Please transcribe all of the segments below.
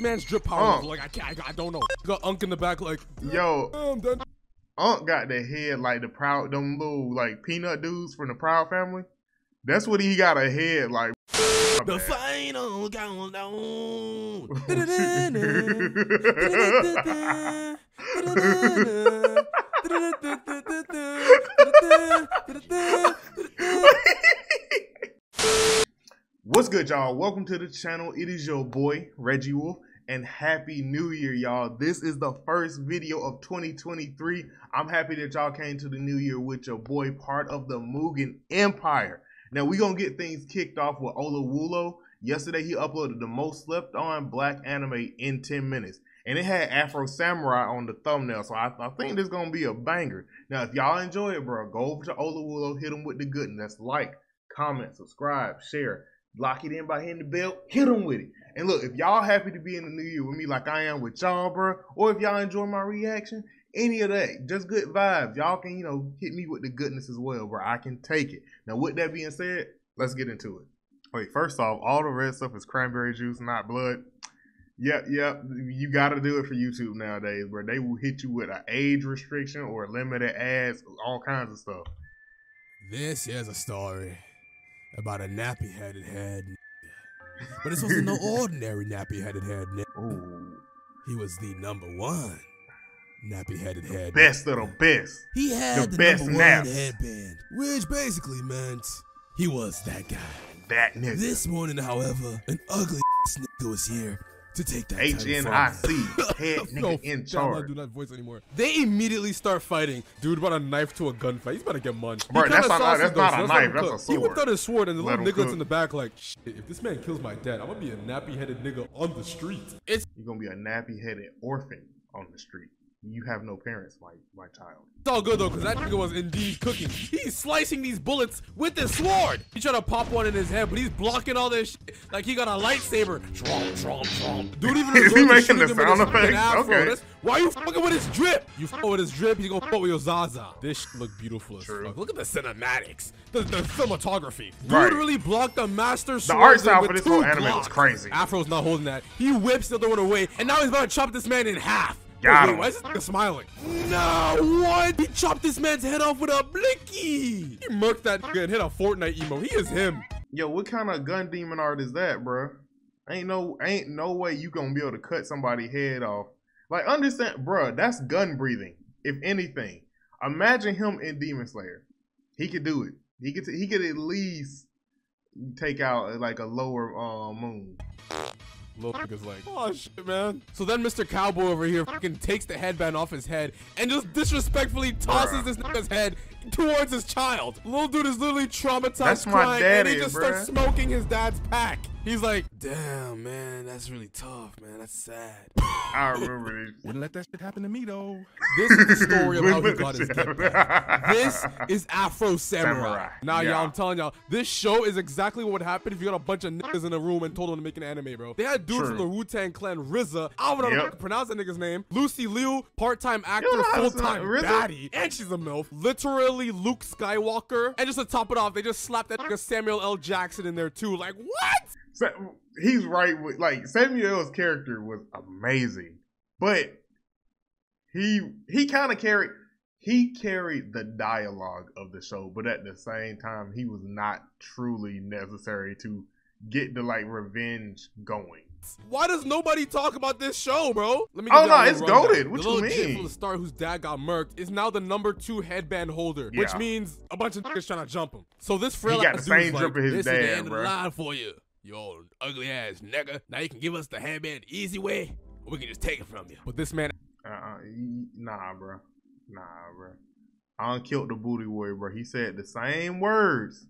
man's drip power. Like I don't know. Got Unk in the back, like yo. Unk got the head like the Proud, them little like peanut dudes from the Proud family. That's what he got a head like. The final countdown. What's good, y'all? Welcome to the channel. It is your boy Reggie Wolf, and happy new year, y'all. This is the first video of 2023. I'm happy that y'all came to the new year with your boy, part of the Mugen empire. Now we're gonna get things kicked off with Olawoolo. Yesterday he uploaded the most slept on black anime in 10 minutes. And it had Afro Samurai on the thumbnail, so I think this is going to be a banger. Now, if y'all enjoy it, bro, go over to Olawoolo, hit them with the goodness. Like, comment, subscribe, share, lock it in by hitting the bell, hit them with it. And look, if y'all happy to be in the new year with me like I am with y'all, bro, or if y'all enjoy my reaction, any of that, just good vibes. Y'all can, you know, hit me with the goodness as well, bro. I can take it. Now, with that being said, let's get into it. Wait, first off, all the red stuff is cranberry juice, not blood. Yep. You got to do it for YouTube nowadays, bro. They will hit you with an age restriction or limited ads, all kinds of stuff. This is a story about a nappy-headed head. But this wasn't no ordinary nappy-headed head. Ooh. He was the #1 nappy-headed head. Best of the best. He had the best #1 headband, which basically meant he was that guy. That nigga. This morning, however, an ugly nigga was here to take that HNIC head nigga in charge. I do not voice anymore. They immediately start fighting. Dude brought a knife to a gunfight. He's about to get munched. Bro, that's not a knife. That's a sword. He whipped out his sword, and the little niggas in the back like, shit, if this man kills my dad, I'm gonna be a nappy-headed nigga on the street. You're gonna be a nappy-headed orphan on the street. You have no parents, my child. It's all good though, because that nigga was indeed cooking. He's slicing these bullets with his sword. He tried to pop one in his head, but he's blocking all this shit. Like he got a lightsaber. Dude, even is he making the sound effects? Okay. That's, why are you fucking with his drip? You fuck with his drip, he's gonna fuck with your Zaza. This shit look beautiful as fuck. Look at the cinematics, the cinematography. Dude really blocked the master sword. The art style for this whole anime was crazy. Afro's not holding that. He whips the other one away, and now he's about to chop this man in half. Wait, why is this smiling? No, what? He chopped this man's head off with a blicky. He murked that nigga and hit a Fortnite emo. He is him. Yo, what kind of gun demon art is that, bro? Ain't no way you gonna be able to cut somebody's head off. Like, understand, bro, that's gun breathing, if anything. Imagine him in Demon Slayer. He could do it. He could at least take out like a lower moon. Little nigga's like, oh shit, man. So then Mr. Cowboy over here fucking takes the headband off his head and just disrespectfully tosses this nigga's head towards his child. Little dude is literally traumatized. That's crying, my daddy, and he just starts smoking his dad's pack. He's like, damn, man, that's really tough, man. That's sad. I remember it. Wouldn't let that shit happen to me, though. This is the story of how he got his get back. This is Afro Samurai. Now, y'all, I'm telling y'all, this show is exactly what would happen if you got a bunch of niggas in a room and told them to make an anime, bro. They had dudes from the Wu-Tang Clan, RZA. I don't know how to pronounce that nigga's name. Lucy Liu, part-time actor, full-time baddie, and she's a MILF. Literally Luke Skywalker. And just to top it off, they just slapped that nigga Samuel L. Jackson in there, too. Like, what? So he's right with, like, Samuel's character was amazing, but he kind of carried the dialogue of the show, but at the same time he was not truly necessary to get the like revenge going. Why does nobody talk about this show, bro? Let me get it's goated. What you mean? The little kid from the start whose dad got murked is now the #2 headband holder, which means a bunch of niggas trying to jump him. So this frail got the same drip as his dad, bro. This is the line for you. You old ugly ass nigga. Now you can give us the headband the easy way, or we can just take it from you. But this man, nah, bro. I done killed the booty warrior, bro. He said the same words,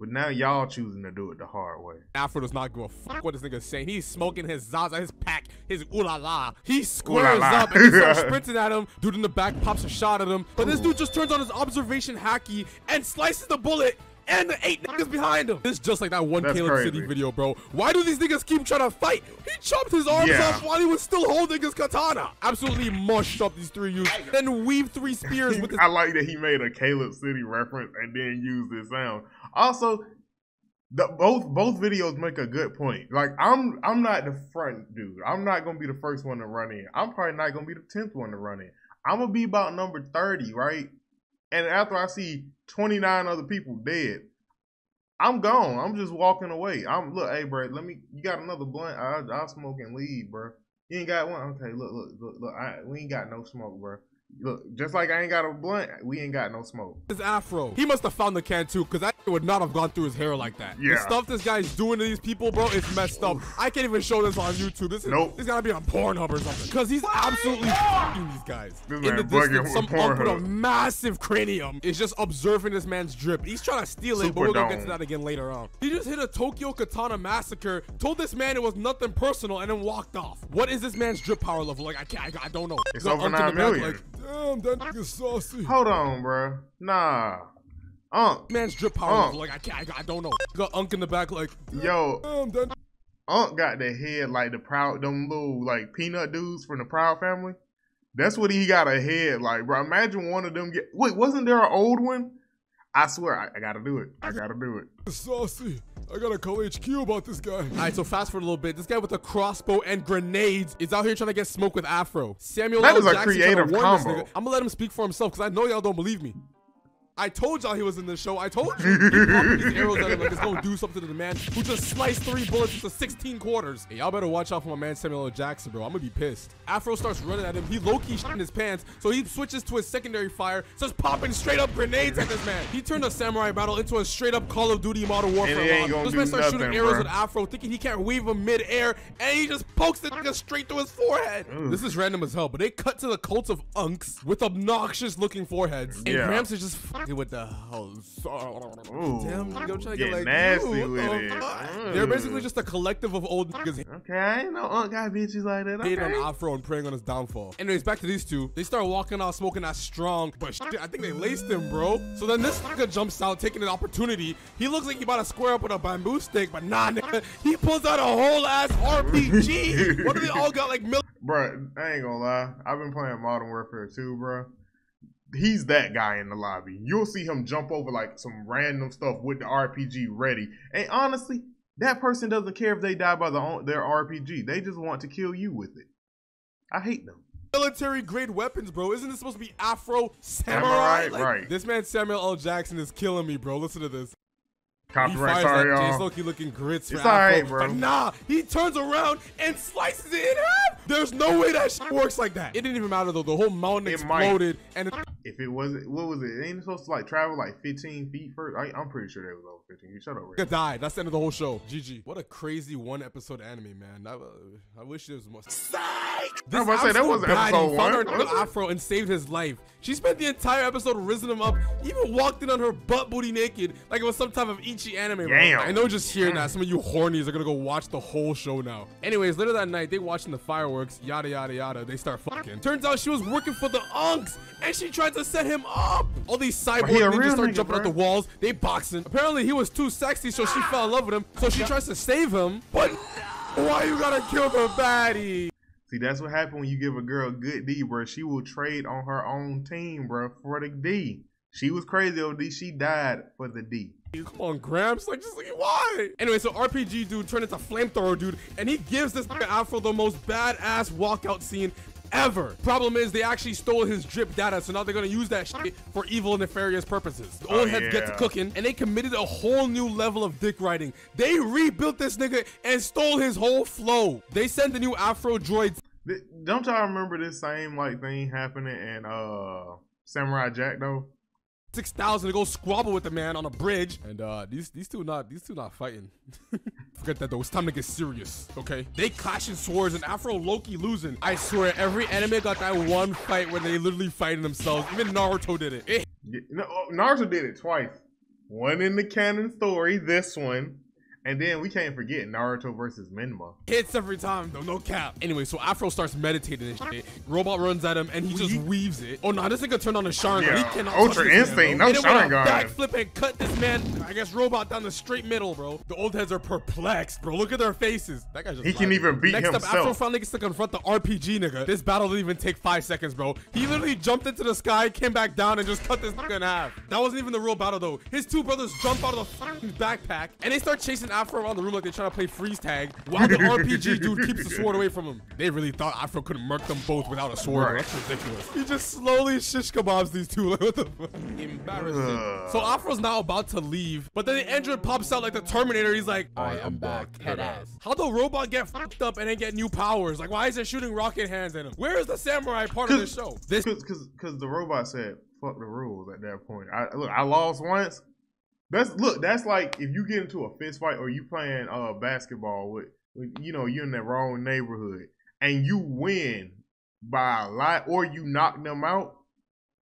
but now y'all choosing to do it the hard way. Afro does not give a fuck what this nigga's saying. He's smoking his Zaza, his pack, his ooh-la-la. He squares up and he starts sprinting at him. Dude in the back pops a shot at him, but this dude just turns on his observation hacky and slices the bullet. And the 8 niggas behind him. It's just like that one Caleb City video, bro. Why do these niggas keep trying to fight? He chopped his arms off while he was still holding his katana. Absolutely mushed up these three youths. Then weaved 3 spears with his... I like that he made a Caleb City reference and then used this sound. Also, both videos make a good point. Like I'm not the front dude. I'm not gonna be the first one to run in. I'm probably not gonna be the 10th one to run in. I'm gonna be about number 30, right? And after I see 29 other people dead, I'm gone. I'm just walking away. I'm look, hey, bro. Let me. You got another blunt? I'll smoke and leave, bro. You ain't got one? Okay, look. We ain't got no smoke, bro. Look, just like I ain't got a blunt, we ain't got no smoke. His afro, he must have found the can too, because I would not have gone through his hair like that. Yeah. The stuff this guy's doing to these people, bro, it's messed up. I can't even show this on YouTube. This is nope. It's gotta be on Pornhub or something, because he's absolutely f***ing these guys. This in the distance, some punk with a massive cranium is just observing this man's drip. He's trying to steal it, but we're gonna get to that again later on. He just hit a Tokyo Katana massacre, told this man it was nothing personal, and then walked off. What is this man's drip power level? Like I don't know. It's over 9 million. Like, damn, that nigga's saucy. Hold on, bro. Nah. Unk. Man's drip power. Like, I don't know. Got Unk in the back, like, yo. Damn, that Unk got the head like the Proud, them little, like, peanut dudes from the Proud family. That's what he got a head like, bro. Imagine one of them get. Wait, wasn't there an old one? I swear, I gotta do it. I gotta do it. It's saucy. I gotta call HQ about this guy. All right, so fast forward a little bit. This guy with a crossbow and grenades is out here trying to get smoked with afro. Samuel L. Jackson. That is a creative combo. I'm gonna let him speak for himself because I know y'all don't believe me. I told y'all he was in this show. I told you. He popped these arrows at him like it's gonna do something to the man who just sliced 3 bullets into 16 quarters. Hey, y'all better watch out for my man Samuel L. Jackson, bro. I'm gonna be pissed. Afro starts running at him. He low-key shit in his pants, so he switches to his secondary fire, starts popping straight up grenades at this man. He turned a samurai battle into a straight up Call of Duty Modern Warfare. This man starts shooting arrows at Afro, thinking he can't weave him mid-air, and he just pokes the nigga straight through his forehead. Ooh. This is random as hell, but they cut to the cult of unks with obnoxious looking foreheads. Yeah. And Gramps is just with the house. Oh, damn, go try to get like, nasty with it. They're basically just a collective of old niggas. Okay, I ain't no old guy bitches like that. Hating on Afro and praying on his downfall. Anyways, back to these two. They start walking out smoking that strong, but shit, I think they laced him, bro. So then this nigga jumps out, taking an opportunity. He looks like he about to square up with a bamboo stick, but nah, nigga, he pulls out a whole ass RPG. What do they all got like? Bro, I ain't gonna lie. I've been playing Modern Warfare 2, bro. He's that guy in the lobby. You'll see him jump over like some random stuff with the RPG ready. And honestly, that person doesn't care if they die by their RPG. They just want to kill you with it. I hate them. Military grade weapons, bro. Isn't this supposed to be Afro Samurai? Like, right. This man Samuel L. Jackson is killing me, bro. Listen to this. Copyright, sorry, y'all. Looking grits. It's alright, bro. But nah, he turns around and slices it in half. There's no way that shit works like that. It didn't even matter though. The whole mountain exploded. And if it wasn't, what was it? Ain't it supposed to like travel like 15 feet first? I'm pretty sure that was over 15 feet. Shut up, Ray. Died. That's the end of the whole show. GG. What a crazy one-episode anime, man. I wish there was more. Psych! I was about to say, that was episode 1. Found her afro and saved his life. She spent the entire episode rizzing him up. Even walked in on her butt booty naked like it was some type of Ichi anime. Damn. I know just hearing that, some of you hornies are gonna go watch the whole show now. Anyways, later that night, they watching the fireworks, yada, yada, yada. They start fucking. Turns out she was working for the unks and she tried to set him up. All these cyborg ninjas start jumping out the walls. They boxing. Apparently, he was too sexy, so she fell in love with him. So she tries to save him. But why you gotta kill the baddie? See, that's what happened when you give a girl a good D, bro. She will trade on her own team, bro, for the D. She was crazy over D. She died for the D. Come on, Gramps. Like, just like, why? Anyway, so RPG dude turned into flamethrower dude, and he gives this Afro the most badass walkout scene ever. Problem is, they actually stole his drip data, so now they're gonna use that shit for evil and nefarious purposes. The old heads get to cooking, and they committed a whole new level of dick riding. They rebuilt this nigga and stole his whole flow. They sent the new Afro droids. Don't y'all remember this same like thing happening in Samurai Jack though? 6,000 to go squabble with the man on a bridge, and these two not fighting. Forget that though. It's time to get serious, okay? They clashing swords and Afro Loki losing. I swear every anime got that one fight where they literally fighting themselves. Even Naruto did it. Naruto did it twice. One in the canon story, this one, And then we can't forget Naruto versus Menma. Hits every time though, no cap. Anyway, so Afro starts meditating and shit. Robot runs at him and he just weaves it. Oh no, this nigga turned on a Sharingan. Yeah. He cannot Ultra Instinct, no Sharingan. Backflip and cut this man, I guess Robot down the straight middle, bro. The old heads are perplexed, bro. Look at their faces. That guy just he can even beat himself. Next up, Afro found niggas to confront the RPG nigga. This battle didn't even take 5 seconds, bro. He literally jumped into the sky, came back down and just cut this nigga in half. That wasn't even the real battle though. His two brothers jump out of the backpack and they start chasing Afro around the room like they're trying to play freeze tag while the RPG dude keeps the sword away from him. They really thought Afro could murk them both without a sword. Right. That's ridiculous. He just slowly shish kebabs these two. Like, what the fuck? Embarrassing. So Afro's now about to leave, but then the engine pops out like the Terminator. He's like, I am back. Head ass. How the robot get fucked up and then get new powers? Like, why is it shooting rocket hands at him? Where is the samurai part of this show? Because the robot said, fuck the rules at that point. Look, I lost once. That's like if you get into a fist fight or you playing basketball with you know, you're in the wrong neighborhood and you win by a lot or you knock them out.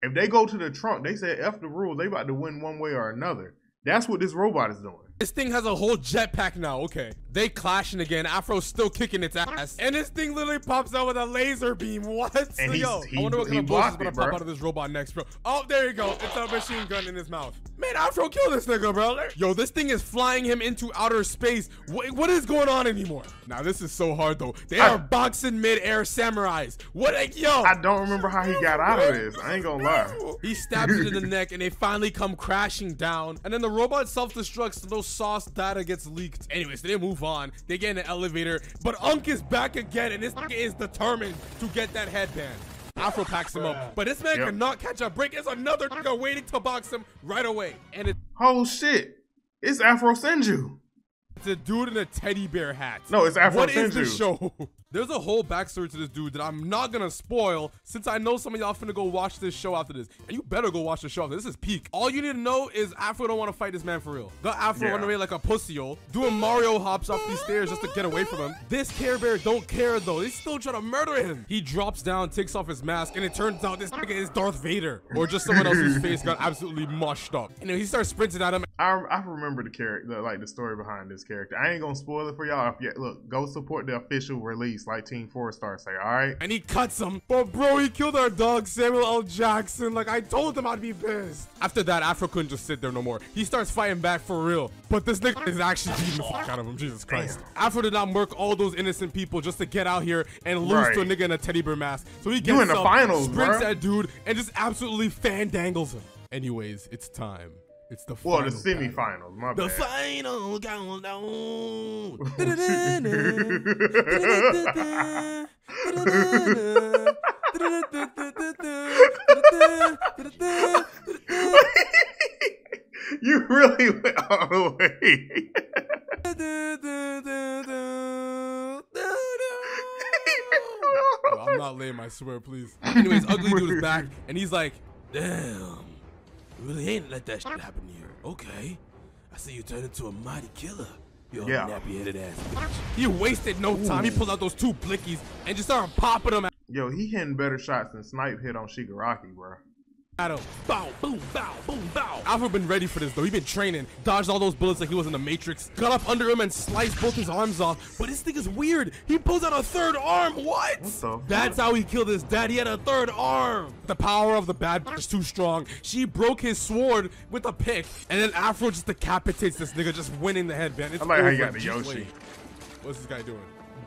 If they go to the trunk, they say F the rules, they about to win one way or another. That's what this robot is doing. This thing has a whole jetpack now, okay. They clashing again, Afro's still kicking its ass. And this thing literally pops out with a laser beam, what? And yo, I wonder what kind of bullshit's gonna pop out of this robot next, bro. Oh, there you go, it's a machine gun in his mouth. Man, Afro killed this nigga, bro. Yo, this thing is flying him into outer space. What is going on anymore? Now, this is so hard though. They are boxing mid-air samurais. What, like, yo. I don't remember how he got out of this, I ain't gonna lie. He stabs it in the neck and they finally come crashing down. And then the robot self-destructs, no sauce data gets leaked. Anyways, so they move on. They get in the elevator, but Unk is back again, and this is determined to get that headband. Afro packs him up, but this man cannot catch a break. There's another nigga waiting to box him right away. And it oh shit, it's Afro Senju. It's a dude in a teddy bear hat. No, it's Afro Senju. What is this show? There's a whole backstory to this dude that I'm not gonna spoil since I know some of y'all finna go watch this show after this. And you better go watch the show after this. This is peak. All you need to know is Afro don't wanna fight this man for real. The Afro run away like a pussy-o, doing Mario hops off these stairs just to get away from him. This Care Bear don't care though. They still try to murder him. He drops down, takes off his mask, and it turns out this nigga is Darth Vader. Or just someone else whose face got absolutely mushed up. And then he starts sprinting at him. I remember the character, like the story behind this character. I ain't gonna spoil it for y'all. Look, go support the official release. Like Team Four Star say, all right? And he cuts him. But bro, he killed our dog, Samuel L. Jackson. Like, I told him I'd be pissed. After that, Afro couldn't just sit there no more. He starts fighting back for real. But this nigga is actually beating the fuck out of him. Jesus Christ. Damn. Afro did not murk all those innocent people just to get out here and lose to a nigga in a teddy bear mask. So he gets in the finals, sprints that dude, and just absolutely fandangles him. Anyways, it's time. It's the final. Well, the semifinals, my bad. The final countdown. You really went all the way. Well, I'm not lame, I swear, please. Anyways, Ugly Dude is back, and he's like, damn. Really ain't let that shit happen to you. Okay. I see you turned into a mighty killer. You're a nappy-headed ass bitch. He wasted no time. He pulled out those two blickies and just started popping them. Yo, he hitting better shots than Snipe hit on Shigaraki, bro. Bow, boom, bow, boom, bow. Alpha been ready for this though. He been training, dodged all those bullets like he was in the Matrix, got up under him and sliced both his arms off. But this thing is weird. He pulls out a third arm. What? That's how he killed his dad. He had a third arm. The power of the bad bitch is too strong. She broke his sword with a pick, and then Afro just decapitates this nigga, just winning the headband. It's I like how you got the Yoshi. Wait. What's this guy doing?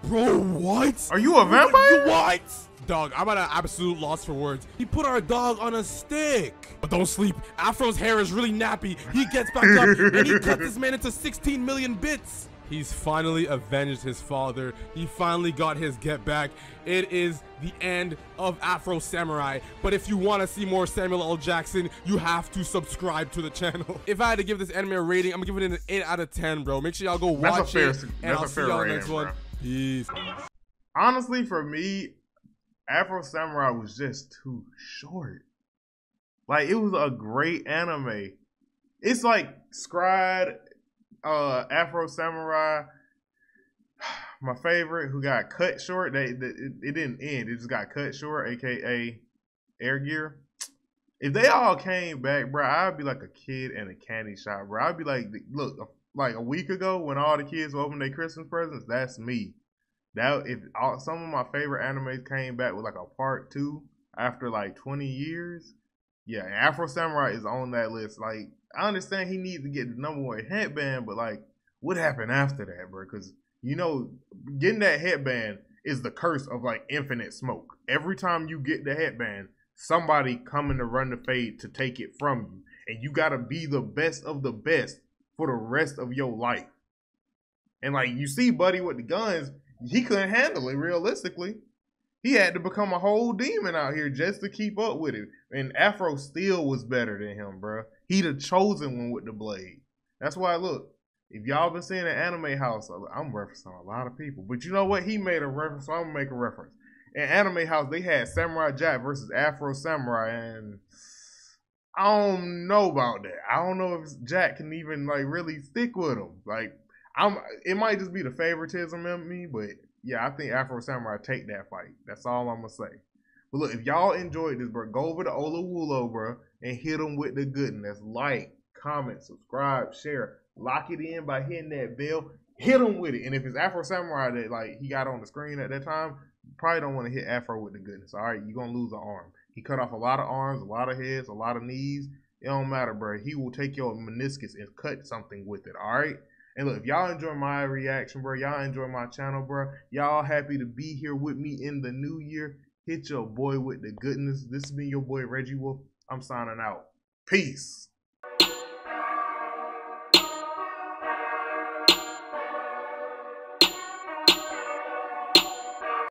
Bro, what? Are you a vampire? What? Dog, I'm at an absolute loss for words. He put our dog on a stick. But don't sleep. Afro's hair is really nappy. He gets back up and he cuts this man into 16 million bits. He's finally avenged his father. He finally got his get back. It is the end of Afro Samurai. But if you want to see more Samuel L. Jackson, you have to subscribe to the channel. If I had to give this anime a rating, I'm giving it an 8 out of 10, bro. Make sure y'all go watch it. And I'll see y'all next one. Peace. Honestly, for me, Afro Samurai was just too short. Like, it was a great anime. It's like Scried, Afro Samurai, my favorite, who got cut short. It didn't end. It just got cut short, a.k.a. Air Gear. If they all came back, bro, I'd be like a kid in a candy shop, bro. I'd be like, look, like a week ago when all the kids opened their Christmas presents, that's me. That if all, some of my favorite animes came back with like a part 2 after like 20 years, yeah, Afro Samurai is on that list. Like, I understand he needs to get the #1 headband, but like, what happened after that, bro? Because you know, getting that headband is the curse of like infinite smoke. Every time you get the headband, somebody coming to run the fade to take it from you, and you gotta be the best of the best for the rest of your life. And like you see, Buddy with the guns. He couldn't handle it realistically. He had to become a whole demon out here just to keep up with it. And Afro still was better than him, bro. He the chosen one with the blade. That's why, look, if y'all been seeing an anime house, I'm referencing a lot of people. But you know what? He made a reference, so I'm going to make a reference. In Anime House, they had Samurai Jack versus Afro Samurai. And I don't know about that. I don't know if Jack can even, like, really stick with him. Like, it might just be the favoritism in me, but yeah, I think Afro Samurai take that fight. That's all I'm going to say. But look, if y'all enjoyed this, bro, go over to Olawoolo, bro, and hit them with the goodness. Like, comment, subscribe, share. Lock it in by hitting that bell. Hit them with it. And if it's Afro Samurai that, like, he got on the screen at that time, you probably don't want to hit Afro with the goodness, all right? You're going to lose an arm. He cut off a lot of arms, a lot of heads, a lot of knees. It don't matter, bro. He will take your meniscus and cut something with it, all right? And look, if y'all enjoy my reaction, bro, y'all enjoy my channel, bro, y'all happy to be here with me in the new year, hit your boy with the goodness. This has been your boy, Reggie Wolf. I'm signing out. Peace.